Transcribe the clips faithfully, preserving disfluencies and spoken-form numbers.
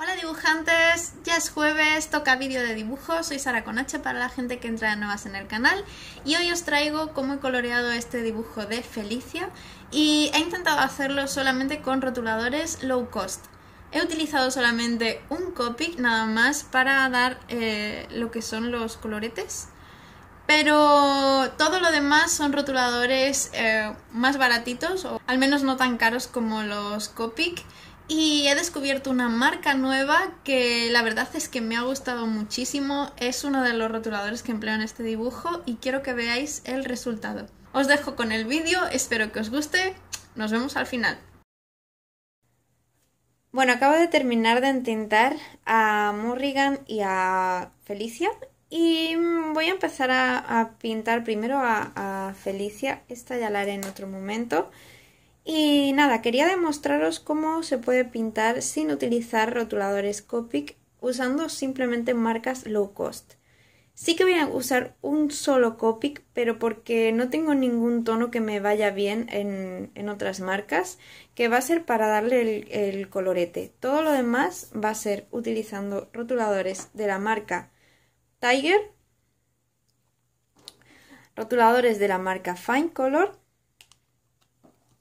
Hola dibujantes, ya es jueves, toca vídeo de dibujo, soy Sara con H para la gente que entra de nuevas en el canal y hoy os traigo cómo he coloreado este dibujo de Felicia y he intentado hacerlo solamente con rotuladores low cost. He utilizado solamente un Copic nada más para dar eh, lo que son los coloretes, pero todo lo demás son rotuladores eh, más baratitos o al menos no tan caros como los Copic. Y he descubierto una marca nueva que la verdad es que me ha gustado muchísimo. Es uno de los rotuladores que empleo en este dibujo y quiero que veáis el resultado. Os dejo con el vídeo, espero que os guste. Nos vemos al final. Bueno, acabo de terminar de entintar a Morrigan y a Felicia. Y voy a empezar a, a pintar primero a, a Felicia. Esta ya la haré en otro momento. Y nada, quería demostraros cómo se puede pintar sin utilizar rotuladores Copic usando simplemente marcas low cost. Sí que voy a usar un solo Copic, pero porque no tengo ningún tono que me vaya bien en, en otras marcas, que va a ser para darle el, el colorete. Todo lo demás va a ser utilizando rotuladores de la marca Tiger, rotuladores de la marca Fine Color,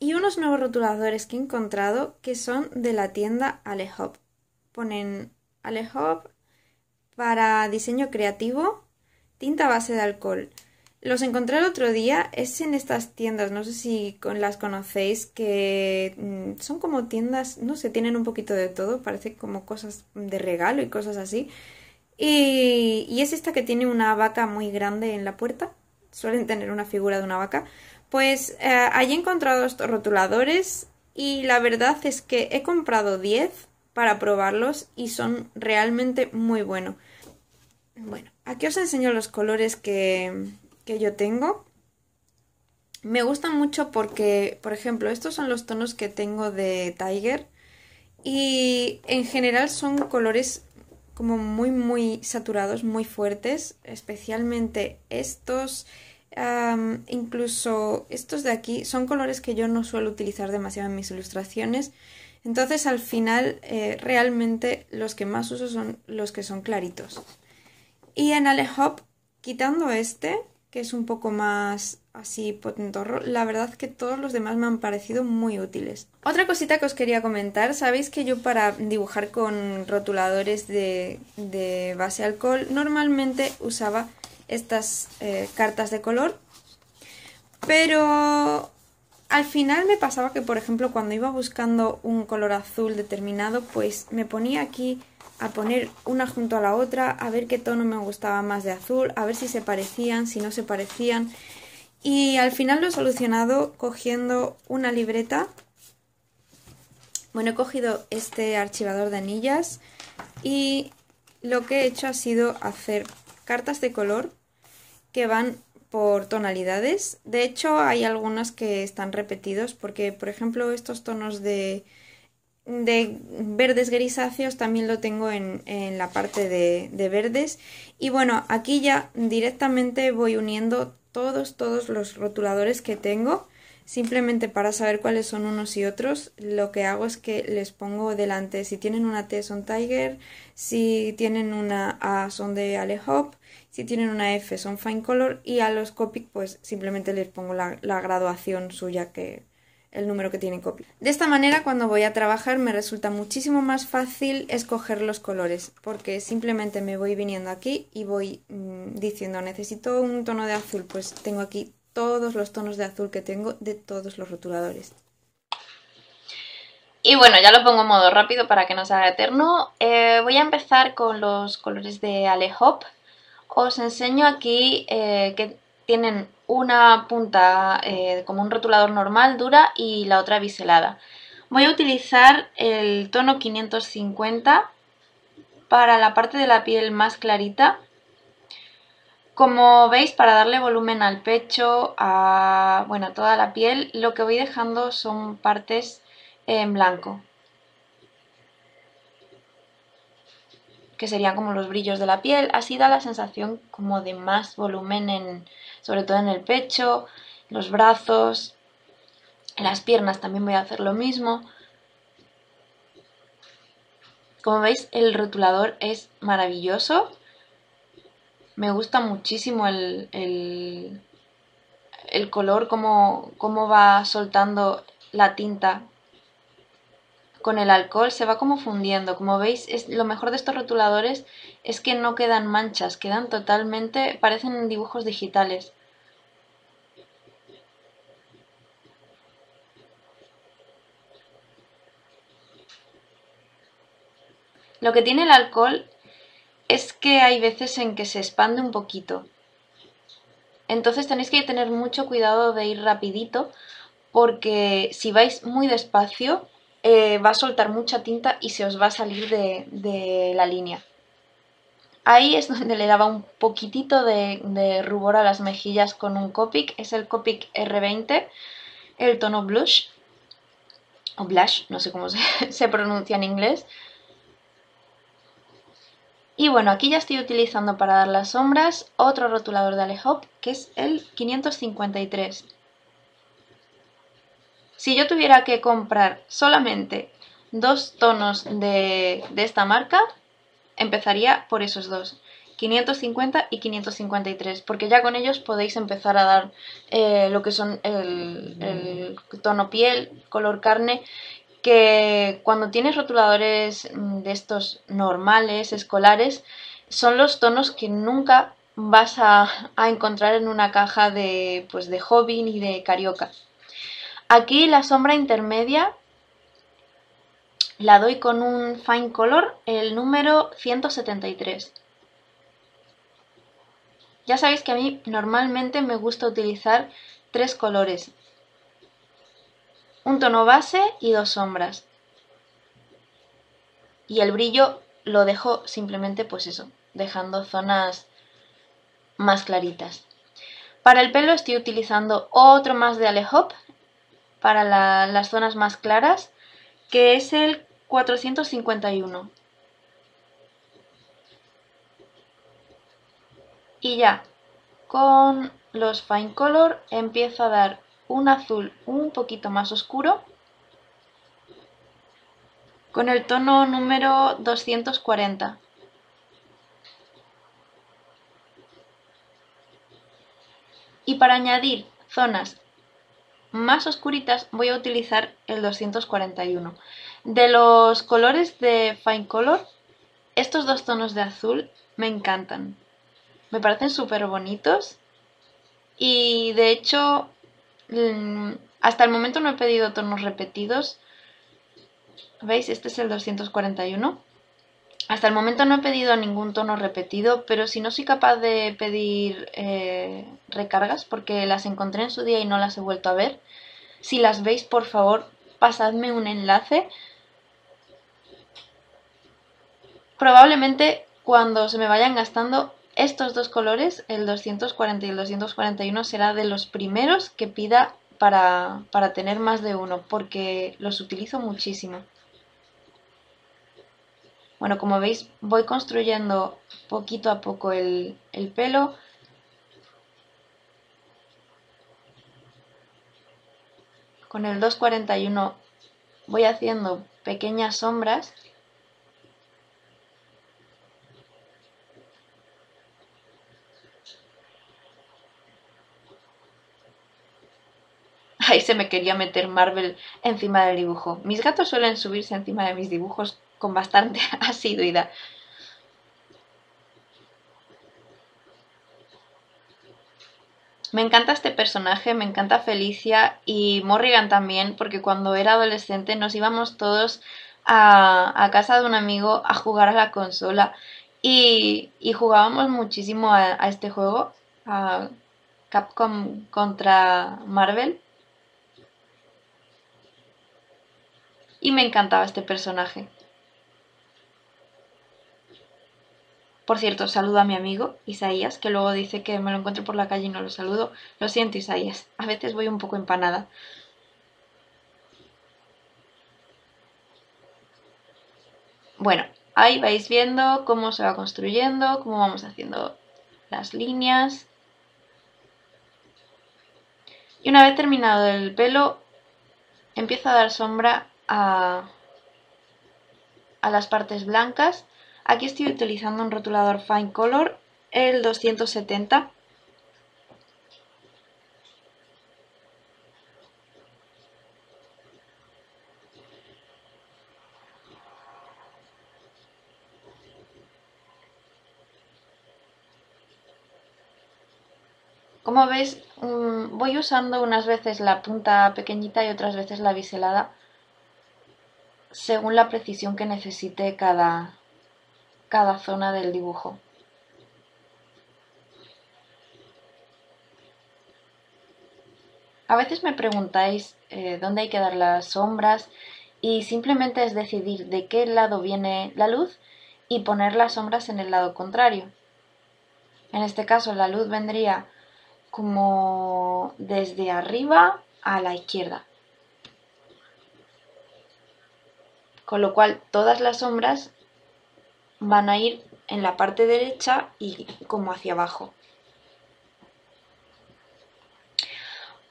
y unos nuevos rotuladores que he encontrado que son de la tienda Alehop. Ponen Alehop para diseño creativo, tinta base de alcohol. Los encontré el otro día, es en estas tiendas, no sé si las conocéis, que son como tiendas, no sé, tienen un poquito de todo, parece como cosas de regalo y cosas así. Y, y es esta que tiene una vaca muy grande en la puerta, suelen tener una figura de una vaca. Pues eh, allí he encontrado estos rotuladores y la verdad es que he comprado diez para probarlos y son realmente muy buenos. Bueno, aquí os enseño los colores que, que yo tengo. Me gustan mucho porque, por ejemplo, estos son los tonos que tengo de Tiger y en general son colores como muy muy saturados, muy fuertes, especialmente estos. Um, incluso estos de aquí son colores que yo no suelo utilizar demasiado en mis ilustraciones, entonces al final eh, realmente los que más uso son los que son claritos. Y en Alehop, quitando este que es un poco más así potentorro, la verdad que todos los demás me han parecido muy útiles. Otra cosita que os quería comentar, sabéis que yo para dibujar con rotuladores de, de base alcohol normalmente usaba estas eh, cartas de color, pero al final me pasaba que, por ejemplo, cuando iba buscando un color azul determinado, pues me ponía aquí a poner una junto a la otra, a ver qué tono me gustaba más de azul, a ver si se parecían, si no se parecían, y al final lo he solucionado cogiendo una libreta. Bueno, he cogido este archivador de anillas y lo que he hecho ha sido hacer cartas de color que van por tonalidades. De hecho, hay algunas que están repetidos porque, por ejemplo, estos tonos de, de verdes grisáceos también lo tengo en, en la parte de, de verdes. Y bueno, aquí ya directamente voy uniendo todos, todos los rotuladores que tengo. Simplemente para saber cuáles son unos y otros, lo que hago es que les pongo delante. Si tienen una T son Tiger, si tienen una A son de Alehop, si tienen una F son Fine Color, y a los Copic pues simplemente les pongo la, la graduación suya, que el número que tienen Copic. De esta manera, cuando voy a trabajar me resulta muchísimo más fácil escoger los colores, porque simplemente me voy viniendo aquí y voy mmm, diciendo necesito un tono de azul, pues tengo aquí todos los tonos de azul que tengo de todos los rotuladores. Y bueno, ya lo pongo en modo rápido para que no se haga eterno. Eh, voy a empezar con los colores de Alehop. Os enseño aquí eh, que tienen una punta eh, como un rotulador normal, dura, y la otra biselada. Voy a utilizar el tono quinientos cincuenta para la parte de la piel más clarita. Como veis, para darle volumen al pecho, a bueno, a toda la piel, lo que voy dejando son partes en blanco, que serían como los brillos de la piel. Así da la sensación como de más volumen, en, sobre todo en el pecho, los brazos, en las piernas también voy a hacer lo mismo. Como veis, el rotulador es maravilloso. Me gusta muchísimo el, el, el color, cómo, cómo va soltando la tinta con el alcohol. Se va como fundiendo. Como veis, es, lo mejor de estos rotuladores es que no quedan manchas, quedan totalmente, parecen dibujos digitales. Lo que tiene el alcohol es que hay veces en que se expande un poquito. Entonces tenéis que tener mucho cuidado de ir rapidito, porque si vais muy despacio eh, va a soltar mucha tinta y se os va a salir de, de la línea. Ahí es donde le daba un poquitito de, de rubor a las mejillas con un Copic. Es el Copic R veinte, el tono blush, o blush, no sé cómo se, se pronuncia en inglés. Y bueno, aquí ya estoy utilizando para dar las sombras otro rotulador de Alehop, que es el quinientos cincuenta y tres. Si yo tuviera que comprar solamente dos tonos de, de esta marca, empezaría por esos dos, quinientos cincuenta y quinientos cincuenta y tres, porque ya con ellos podéis empezar a dar eh, lo que son el, el tono piel, color carne, que cuando tienes rotuladores de estos normales, escolares, son los tonos que nunca vas a, a encontrar en una caja de, pues de hobby ni de carioca. Aquí la sombra intermedia la doy con un Fine Color, el número ciento setenta y tres. Ya sabéis que a mí normalmente me gusta utilizar tres colores. Un tono base y dos sombras. Y el brillo lo dejo simplemente pues eso, dejando zonas más claritas. Para el pelo estoy utilizando otro más de Alehop, para la, las zonas más claras, que es el cuatrocientos cincuenta y uno. Y ya, con los Fine Color empiezo a dar un azul un poquito más oscuro con el tono número doscientos cuarenta. Y para añadir zonas más oscuritas voy a utilizar el doscientos cuarenta y uno. De los colores de Fine Color, estos dos tonos de azul me encantan. Me parecen súper bonitos y de hecho hasta el momento no he pedido tonos repetidos. ¿Veis? Este es el doscientos cuarenta y uno. Hasta el momento no he pedido ningún tono repetido, pero si no soy capaz de pedir eh, recargas, porque las encontré en su día y no las he vuelto a ver, si las veis, por favor, pasadme un enlace. Probablemente cuando se me vayan gastando estos dos colores, el doscientos cuarenta y el doscientos cuarenta y uno, será de los primeros que pida para, para tener más de uno, porque los utilizo muchísimo. Bueno, como veis, voy construyendo poquito a poco el, el pelo. Con el doscientos cuarenta y uno voy haciendo pequeñas sombras. Ahí se me quería meter Marvel encima del dibujo. Mis gatos suelen subirse encima de mis dibujos con bastante asiduidad. Me encanta este personaje, me encanta Felicia y Morrigan también, porque cuando era adolescente nos íbamos todos a, a casa de un amigo a jugar a la consola y, y jugábamos muchísimo a, a este juego, a Capcom contra Marvel. Y me encantaba este personaje. Por cierto, saludo a mi amigo Isaías, que luego dice que me lo encuentro por la calle y no lo saludo. Lo siento, Isaías. A veces voy un poco empanada. Bueno, ahí vais viendo cómo se va construyendo, cómo vamos haciendo las líneas. Y una vez terminado el pelo, empiezo a dar sombra A, a las partes blancas. Aquí estoy utilizando un rotulador Fine Color, el doscientos setenta. Como veis, voy usando unas veces la punta pequeñita y otras veces la biselada, según la precisión que necesite cada, cada zona del dibujo. A veces me preguntáis eh, dónde hay que dar las sombras, y simplemente es decidir de qué lado viene la luz y poner las sombras en el lado contrario. En este caso la luz vendría como desde arriba a la izquierda, con lo cual todas las sombras van a ir en la parte derecha y como hacia abajo.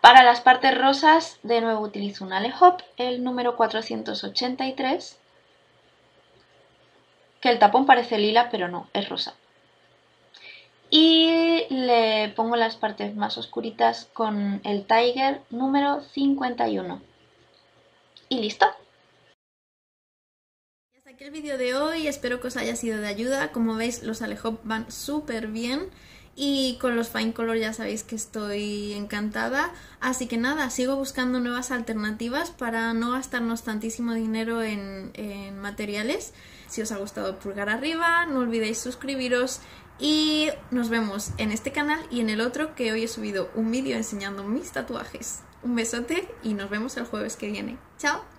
Para las partes rosas, de nuevo utilizo un Alehop, el número cuatrocientos ochenta y tres, que el tapón parece lila pero no, es rosa. Y le pongo las partes más oscuritas con el Tiger número cincuenta y uno. Y listo. Hasta aquí el vídeo de hoy, espero que os haya sido de ayuda. Como veis, los Alehop van súper bien. Y con los Fine Color ya sabéis que estoy encantada. Así que nada, sigo buscando nuevas alternativas para no gastarnos tantísimo dinero en, en materiales. Si os ha gustado, pulgar arriba, no olvidéis suscribiros. Y nos vemos en este canal y en el otro, que hoy he subido un vídeo enseñando mis tatuajes. Un besote y nos vemos el jueves que viene. ¡Chao!